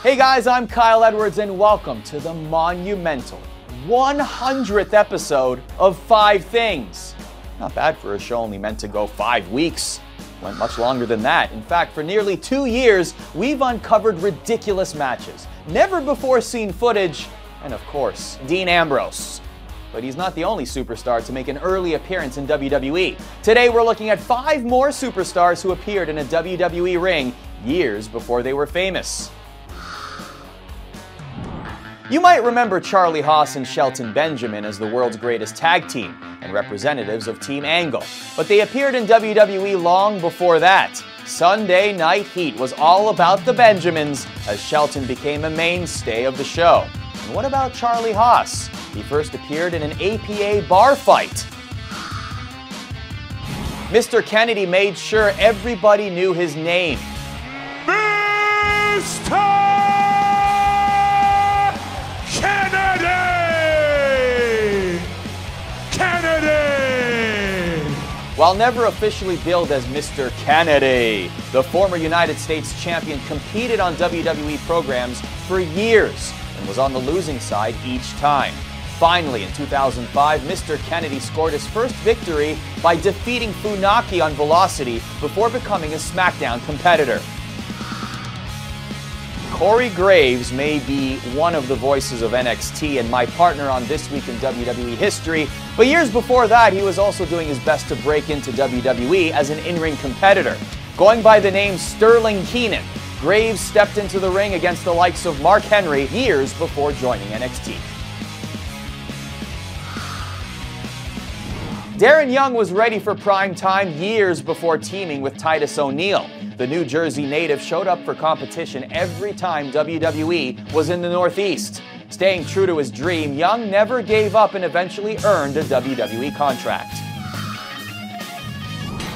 Hey guys, I'm Kyle Edwards and welcome to the monumental 100th episode of Five Things. Not bad for a show only meant to go 5 weeks. Went much longer than that. In fact, for nearly 2 years, we've uncovered ridiculous matches, never before seen footage, and of course, Dean Ambrose. But he's not the only superstar to make an early appearance in WWE. Today we're looking at 5 more superstars who appeared in a WWE ring years before they were famous. You might remember Charlie Haas and Shelton Benjamin as the world's greatest tag team and representatives of Team Angle, but they appeared in WWE long before that. Sunday Night Heat was all about the Benjamins as Shelton became a mainstay of the show. And what about Charlie Haas? He first appeared in an APA bar fight. Mr. Kennedy made sure everybody knew his name. While never officially billed as Mr. Kennedy, the former United States champion competed on WWE programs for years and was on the losing side each time. Finally, in 2005, Mr. Kennedy scored his first victory by defeating Funaki on Velocity before becoming a SmackDown competitor. Corey Graves may be one of the voices of NXT and my partner on This Week in WWE History, but years before that he was also doing his best to break into WWE as an in-ring competitor. Going by the name Sterling Keenan, Graves stepped into the ring against the likes of Mark Henry years before joining NXT. Darren Young was ready for prime time years before teaming with Titus O'Neil. The New Jersey native showed up for competition every time WWE was in the Northeast. Staying true to his dream, Young never gave up and eventually earned a WWE contract.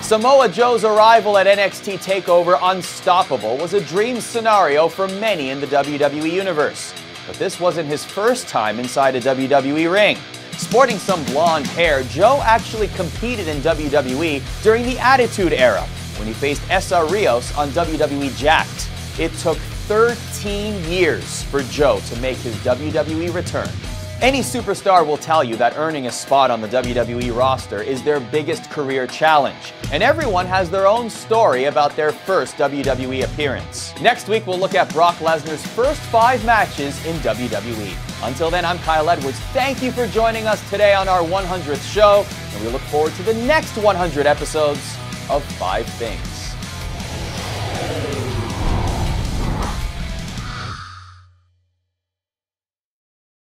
Samoa Joe's arrival at NXT TakeOver Unstoppable was a dream scenario for many in the WWE universe. But this wasn't his first time inside a WWE ring. Sporting some blonde hair, Joe actually competed in WWE during the Attitude Era, when he faced Essa Rios on WWE Jacked. It took 13 years for Joe to make his WWE return. Any superstar will tell you that earning a spot on the WWE roster is their biggest career challenge, and everyone has their own story about their first WWE appearance. Next week, we'll look at Brock Lesnar's first 5 matches in WWE. Until then, I'm Kyle Edwards. Thank you for joining us today on our 100th show, and we look forward to the next 100 episodes of Five Things.